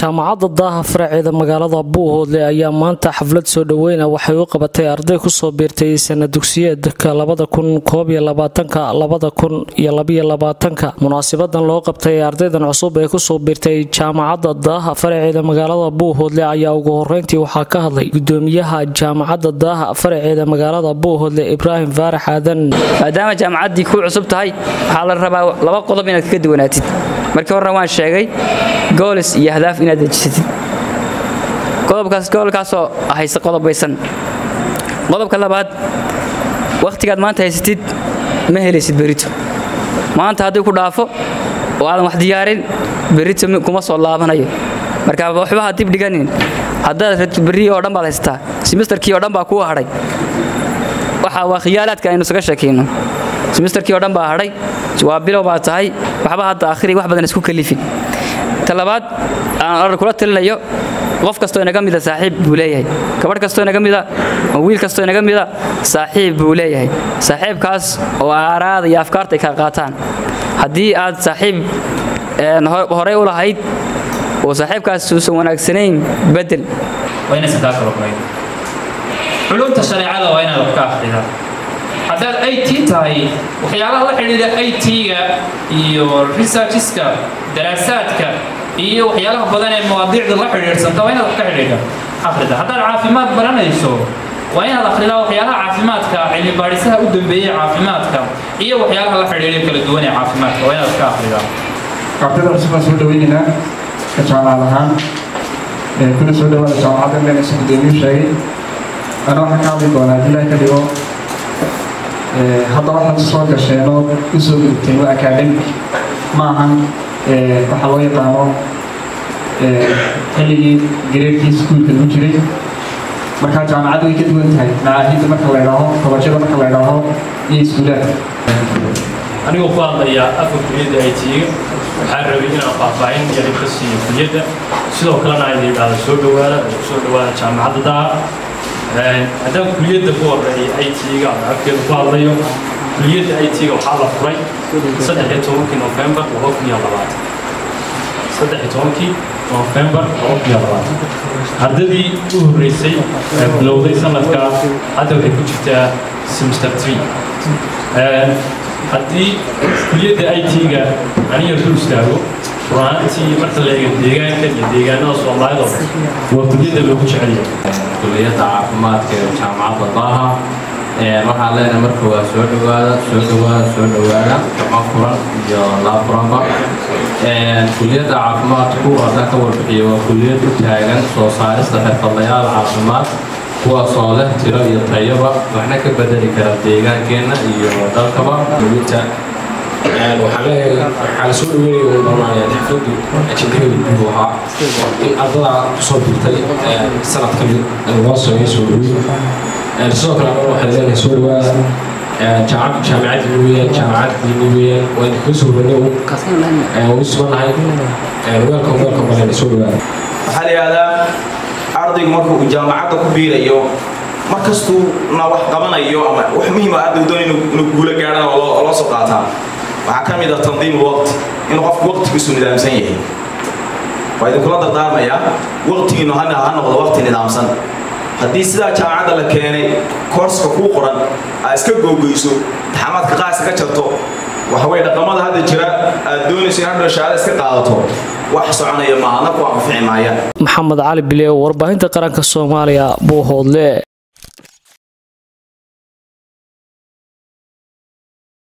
jaamacadda Daahfraac ee magaalada Buuhood ayaa maanta xaflad soo dhaweyn waxay u qabatay arday ku soo biirtay sanad dugsiyeedka 2022 munaasabadan loo qabtay ardaydan cusub ee ku soo biirtay jaamacadda Daahfraac ee magaalada Buuhood ayaa ugu horeyntii waxa ka hadlay gudoomiyaha jaamacadda Daahfraac ee magaalada Buuhood Ibrahim Faarax Aadan maadaama jaamacadii ku cusub tahay waxa la rabaa laba qodob inaad ka duwanaatid markii hore waan sheegay goals iyo hadaaf inaad dejisatid qodobkaas oo ahaysa qodobbaysan qodobka labaad waqtigaad maanta haysatid ma helaysid berito maanta haddii ku dhaafo oo aan wax diyaarin berito kuma soo laabanayo marka waxba hadib dhiganin haddaad rabtid beri oo dhan baa la haystaa semesterkii oo dhan baa ku haray waxa waa khiyaalaadka aynu saga sheekayno semesterkii oo dhan baa haray waa bilow baa tahay waxba hadda akhiri wax badan isku kalifin talabaad aan arar kula talinayo qof kasto inaga mid saaxiib buu leeyahay kabar kasto inaga mid wiil kasto inaga mid saaxiib buu leeyahay saaxiibkaas oo aaraad iyo afkaarta ka qaataan hadii aad saaxiib hore u lahayd oo saaxiibkaas soo wanaagsanayn bedel wayna sadaa karo qeyd xulunta shariicada waa inaad ka xidhiidha hadal IT tahay waxyaalaha la xidhiidha IT-ga iyo research-iska دراساتك iyo waxyaalaha badan ee mawduucda la xiriirsanto waa inaad ka xiriirto aqrida hadal caafimaad baranayso waa inaad aqrida waxyaalaha caafimaadka cilmi baarisaha u dambeeyay caafimaadka iyo waxyaalaha la xiriirka kala duwan ee caafimaadka waa inaad ka aqrida aqrida soo dhaweynina ka jaalalahan ee kuna soo dhawaada jaamacadda meesha deenu shay ana waxa ka wadi doonaa ilaa ka dhigo hadal waxa soo gasheeno isu gudtay academic maahan waxa loo yaqaan xilligii grade schoolka lagu jiray marka jaamacaddu way ka duwan tahay macaahidda marka la yidhaaho kabajada marka la yidhaaho iyo iskuulaadka anigoo ku hadlaya afka kuliyadda IT-ga waxaan rabay inaan faahfaahin yari ka siiyo kuliyadda sidoo kalena ay yidhaahda soo dhawaada jaamacadda Daahfraac haddaan kuliyadda ku horeeyay IT-ga afkeeda ku hadlayo kuliyadda IT-ga waxaa la furay 17 November 2022 ardadii u horeysay bilowday sanadka hadda waxay ku jirtaa semester 3 haddii kuliyadda IT-ga aniga dul istaago runtii marka la eego deegaanka iyo deegaanada Soomaalida waa kuliyadda loogu jecel yahay kuliyadda caafimaadka ee jaamacadda Daahfraac waxaa leenahay marka waa soo dhawaada tabaruc iyo labramba kuliyadda caafimaadku waxa ka warbixiyo waa kuliyad u taagan soo saarista xirfadlayaal caafimaad kuwaas oo leh tiro iyo tayaba waxna ka bedeli kara deegaankeenna iyo dalkaba midda waxaa soo dhaweeyay barnaamijka xirfaddu ajnabiga ah in ardada soo dirtay sanadka loo soo yeeshay السوق العمل وحدنا سور و جامعات النووية جامعات النووية ونخلص ونو ونسمع هاي ويلكم على سور و حالي هذا عرضي مركو جامعات كبيرة يوم مركزتو نروح قبنا يوم وحميم عاد بدون نقول كذا ولا صدقتها وعكمي ده تنظيم الوقت إنه قف وقت بس ندام سنيه وإذا كل هذا دار ما يا وقت إنه هنا وقت ندام سنة haddii sida jaamacadda la keenay course ku qoran ay iska googayso taxamadka qaas ka jarto waxa way dhaqamada hadda jira doonaysa inay raashada iska qaadato wax soconaya maana ku anficinaya Maxamed Cali Bileew warbaahinta qaranka Soomaaliya Buuhoodle